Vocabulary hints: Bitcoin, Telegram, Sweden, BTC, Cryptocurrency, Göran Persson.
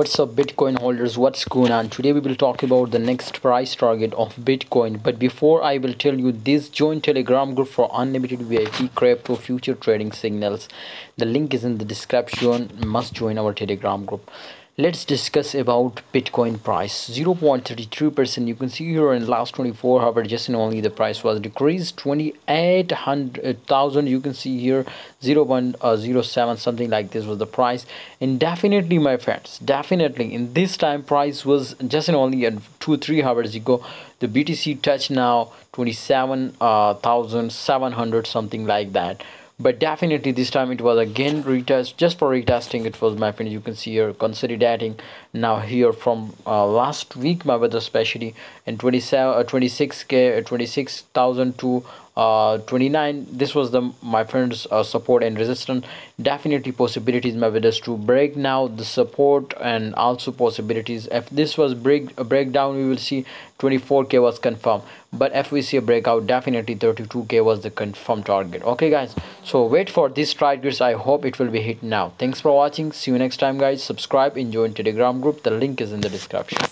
What's up Bitcoin holders, what's going on? Today we will talk about the next price target of Bitcoin, but before I will tell you this, join Telegram group for unlimited VIP crypto future trading signals. The link is in the description. Must join our Telegram group. Let's discuss about Bitcoin price. 0.33%, you can see here in last 24 hours just in only the price was decreased 28,000. You can see here 0.07 something like this was the price, and definitely my friends, definitely in this time price was just in only 2-3 hours ago the BTC touched now 27,700 something like that. But definitely this time it was again retest, just for retesting it was, my friend. You can see here consolidating now here from last week, my brother, especially in 26,000 to 29. This was the, my friends, support and resistance. Definitely possibilities, my brothers, to break now the support, and also possibilities if this was breakdown we will see 24k was confirmed, but if we see a breakout definitely 32k was the confirmed target. Okay guys, so wait for these targets. I hope it will be hit now. Thanks for watching, see you next time guys. Subscribe and join Telegram group, the link is in the description.